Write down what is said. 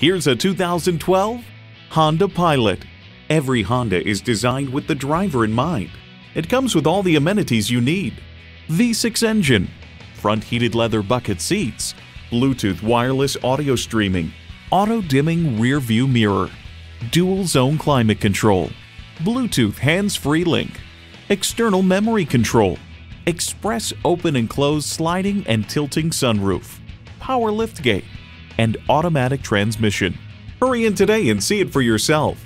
Here's a 2012 Honda Pilot. Every Honda is designed with the driver in mind. It comes with all the amenities you need. V6 engine, front heated leather bucket seats, Bluetooth wireless audio streaming, auto-dimming rear view mirror, dual zone climate control, Bluetooth hands-free link, external memory control, express open and close sliding and tilting sunroof, power liftgate, and automatic transmission. Hurry in today and see it for yourself.